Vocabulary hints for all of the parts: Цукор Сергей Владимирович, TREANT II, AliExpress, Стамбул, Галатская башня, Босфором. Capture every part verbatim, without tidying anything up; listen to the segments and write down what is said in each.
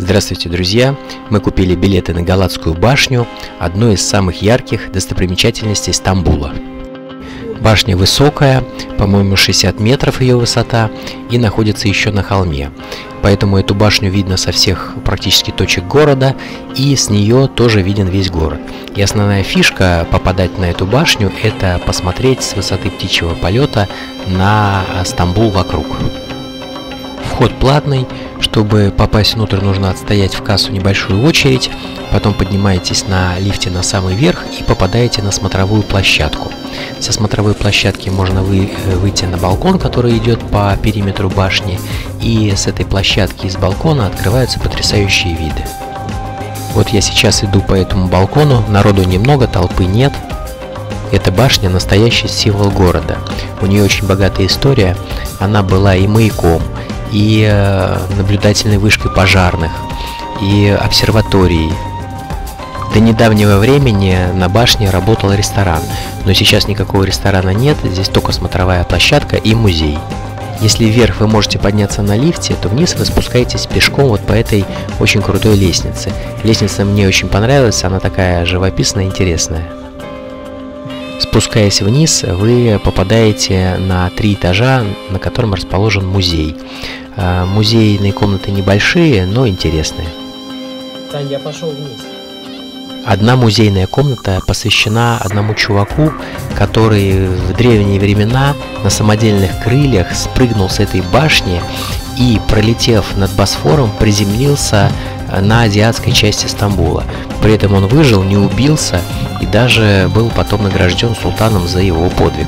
Здравствуйте, друзья! Мы купили билеты на Галатскую башню, одну из самых ярких достопримечательностей Стамбула. Башня высокая, по-моему, шестьдесят метров ее высота, и находится еще на холме. Поэтому эту башню видно со всех практически точек города, и с нее тоже виден весь город. И основная фишка попадать на эту башню – это посмотреть с высоты птичьего полета на Стамбул вокруг. Вход платный. Чтобы попасть внутрь, нужно отстоять в кассу небольшую очередь, потом поднимаетесь на лифте на самый верх и попадаете на смотровую площадку. Со смотровой площадки можно вы, выйти на балкон, который идет по периметру башни, и с этой площадки из балкона открываются потрясающие виды. Вот я сейчас иду по этому балкону, народу немного, толпы нет. Эта башня – настоящий символ города, у нее очень богатая история, она была и маяком, и наблюдательной вышкой пожарных, и обсерваторией. До недавнего времени на башне работал ресторан, но сейчас никакого ресторана нет, здесь только смотровая площадка и музей. Если вверх вы можете подняться на лифте, то вниз вы спускаетесь пешком вот по этой очень крутой лестнице. Лестница мне очень понравилась, она такая живописная, интересная. Спускаясь вниз, вы попадаете на три этажа, на котором расположен музей. Музейные комнаты небольшие, но интересные. Тань, я пошел вниз. Одна музейная комната посвящена одному чуваку, который в древние времена на самодельных крыльях спрыгнул с этой башни и, пролетев над Босфором, приземлился на азиатской части Стамбула. При этом он выжил, не убился и даже был потом награжден султаном за его подвиг.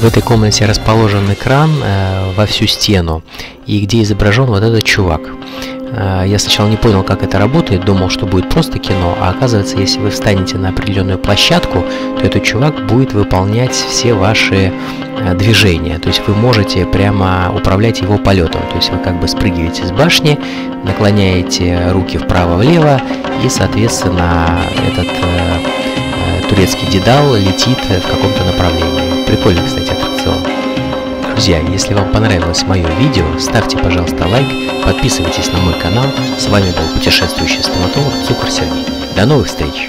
В этой комнате расположен экран э, во всю стену, и где изображен вот этот чувак. Э, я сначала не понял, как это работает, думал, что будет просто кино, а оказывается, если вы встанете на определенную площадку, то этот чувак будет выполнять все ваши э, движения, то есть вы можете прямо управлять его полетом, то есть вы как бы спрыгиваете с башни, наклоняете руки вправо-влево, и, соответственно, этот э, турецкий дедал летит в каком-то направлении. Прикольный, кстати, аттракцион. Друзья, если вам понравилось мое видео, ставьте, пожалуйста, лайк, подписывайтесь на мой канал. С вами был путешествующий стоматолог Цукор Сергей. До новых встреч!